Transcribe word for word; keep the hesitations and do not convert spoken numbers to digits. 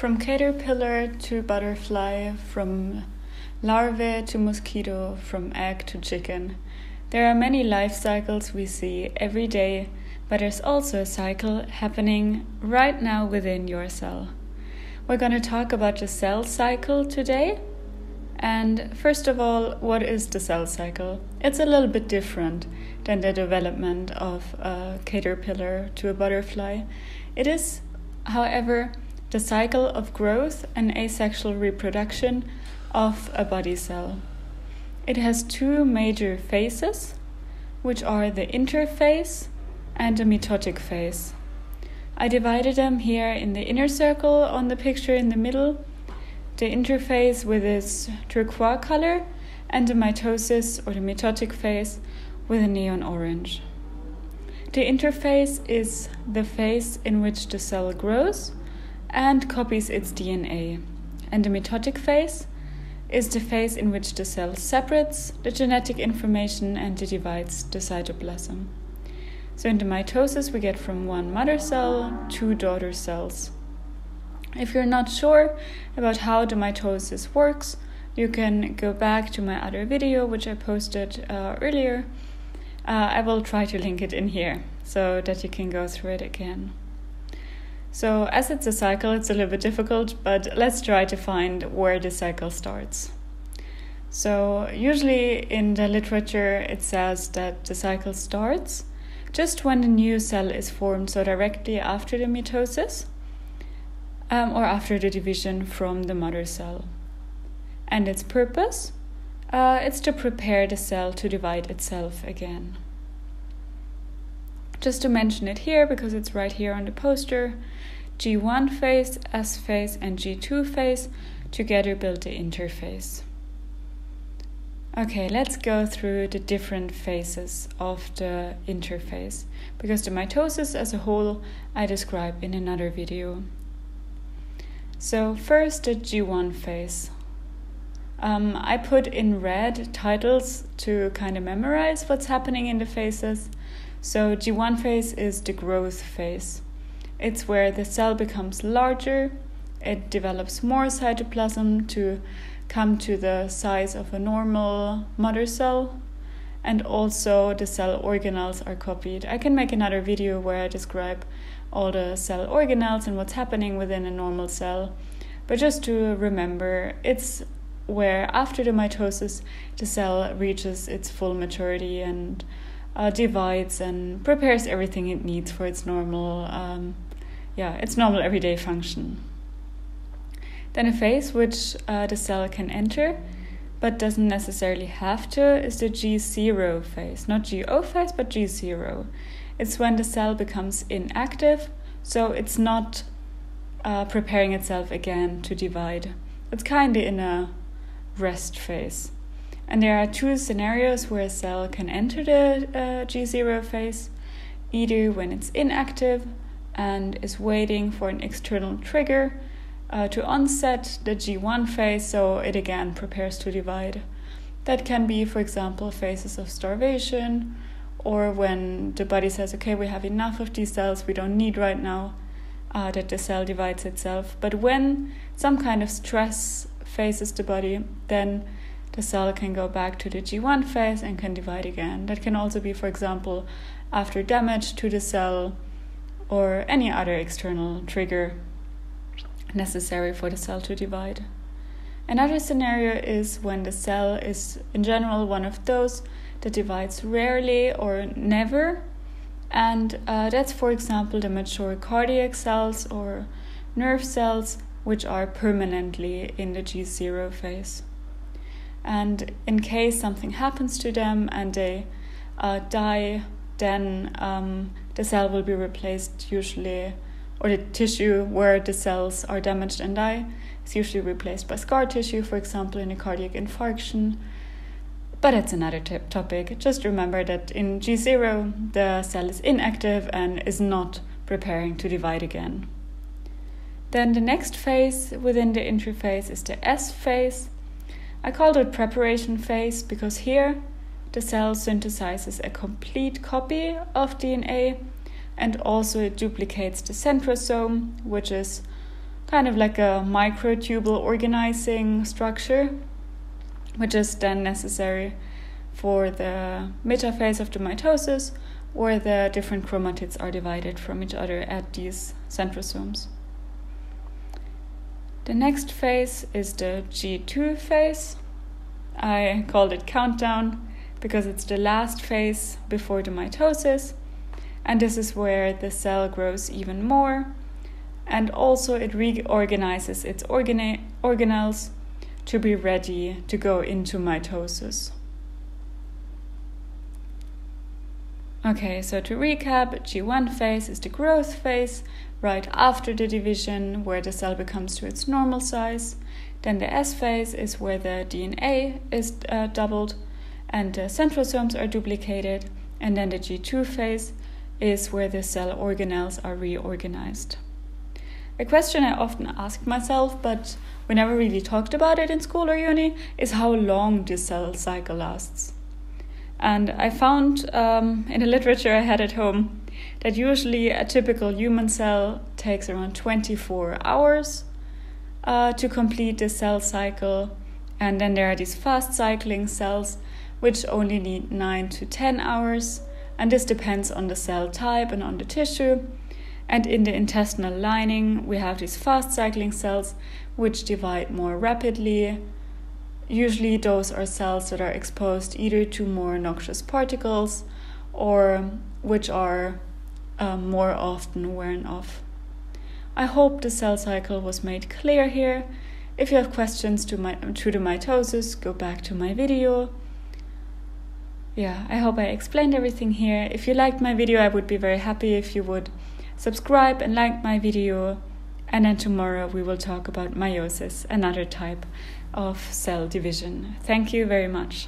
From caterpillar to butterfly, from larvae to mosquito, from egg to chicken. There are many life cycles we see every day, but there's also a cycle happening right now within your cell. We're going to talk about the cell cycle today. And first of all, what is the cell cycle? It's a little bit different than the development of a caterpillar to a butterfly. It is, however, the cycle of growth and asexual reproduction of a body cell. It has two major phases, which are the interphase and the mitotic phase. I divided them here in the inner circle on the picture in the middle, the interphase with its turquoise color, and the mitosis or the mitotic phase with a neon orange. The interphase is the phase in which the cell grows and copies its D N A, and the mitotic phase is the phase in which the cell separates the genetic information and divides the cytoplasm. So in the mitosis we get from one mother cell, two daughter cells. If you're not sure about how the mitosis works, you can go back to my other video which I posted uh, earlier. Uh, I will try to link it in here so that you can go through it again. So as it's a cycle, it's a little bit difficult, but let's try to find where the cycle starts. So usually in the literature it says that the cycle starts just when the new cell is formed, so directly after the mitosis um, or after the division from the mother cell. And its purpose? Uh, it's to prepare the cell to divide itself again. Just to mention it here, because it's right here on the poster, G one phase, S phase, and G two phase together build the interphase. Okay, let's go through the different phases of the interphase, because the mitosis as a whole I describe in another video. So first the G one phase. Um, I put in red titles to kind of memorize what's happening in the phases. So G one phase is the growth phase. It's where the cell becomes larger, it develops more cytoplasm to come to the size of a normal mother cell, and also the cell organelles are copied. I can make another video where I describe all the cell organelles and what's happening within a normal cell. But just to remember, it's where after the mitosis the cell reaches its full maturity and Uh, divides and prepares everything it needs for its normal, um, yeah, its normal everyday function. Then a phase which uh, the cell can enter, but doesn't necessarily have to, is the G zero phase. Not G O phase, but G zero. It's when the cell becomes inactive, so it's not uh, preparing itself again to divide. It's kind of in a rest phase. And there are two scenarios where a cell can enter the uh, G zero phase, either when it's inactive and is waiting for an external trigger uh, to onset the G one phase, so it again prepares to divide. That can be, for example, phases of starvation, or when the body says, okay, we have enough of these cells we don't need right now, uh, that the cell divides itself. But when some kind of stress faces the body, then the cell can go back to the G one phase and can divide again. That can also be, for example, after damage to the cell or any other external trigger necessary for the cell to divide. Another scenario is when the cell is, in general, one of those that divides rarely or never. And uh, that's, for example, the mature cardiac cells or nerve cells, which are permanently in the G zero phase. And in case something happens to them and they uh, die, then um, the cell will be replaced usually, or the tissue where the cells are damaged and die is usually replaced by scar tissue, for example, in a cardiac infarction. But it's another topic. Just remember that in G zero, the cell is inactive and is not preparing to divide again. Then the next phase within the interphase is the S phase. I called it preparation phase because here the cell synthesizes a complete copy of D N A, and also it duplicates the centrosome, which is kind of like a microtubule organizing structure, which is then necessary for the metaphase of the mitosis, or the different chromatids are divided from each other at these centrosomes. The next phase is the G two phase. I called it countdown because it's the last phase before the mitosis, and this is where the cell grows even more, and also it reorganizes its organe organelles to be ready to go into mitosis. Okay, so to recap, G one phase is the growth phase, right after the division, where the cell becomes to its normal size. Then the S phase is where the D N A is uh, doubled and the centrosomes are duplicated. And then the G two phase is where the cell organelles are reorganized. A question I often asked myself, but we never really talked about it in school or uni, is how long this cell cycle lasts. And I found um, in the literature I had at home that usually a typical human cell takes around twenty-four hours uh, to complete the cell cycle. And then there are these fast cycling cells, which only need nine to ten hours. And this depends on the cell type and on the tissue. And in the intestinal lining, we have these fast cycling cells, which divide more rapidly. Usually those are cells that are exposed either to more noxious particles or which are uh, more often worn off. I hope the cell cycle was made clear here. If you have questions to, my, to the mitosis, go back to my video. Yeah, I hope I explained everything here. If you liked my video, I would be very happy if you would subscribe and like my video. And then tomorrow we will talk about meiosis, another type of cell division. Thank you very much.